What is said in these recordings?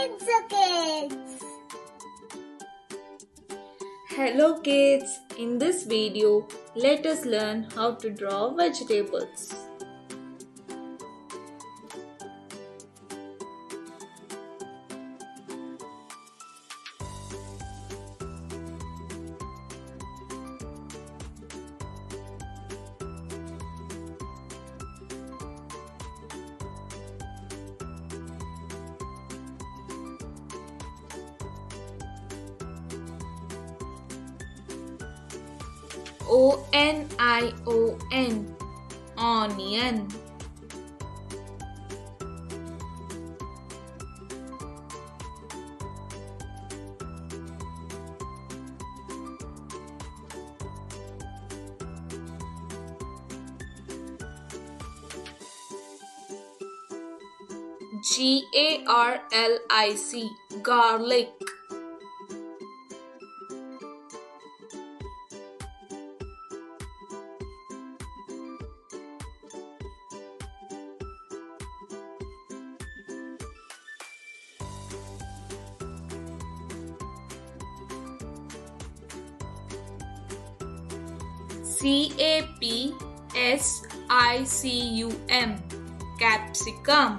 Kidzo Kids! Hello kids! In this video, let us learn how to draw vegetables. O-N-I-O-N, onion. G-A-R-L-I-C, garlic. C-A-P-S-I-C-U-M, capsicum.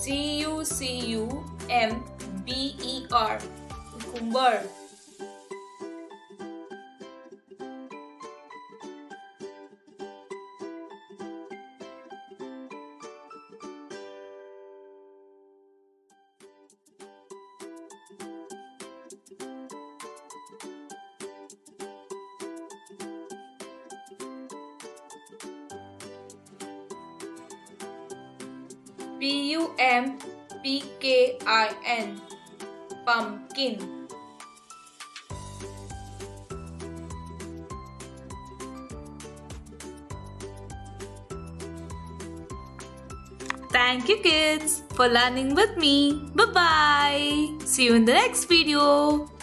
C-U-C-U-M-B-E-R, cucumber. P-U-M-P-K-I-N, pumpkin. Thank you kids for learning with me. Bye-bye. See you in the next video.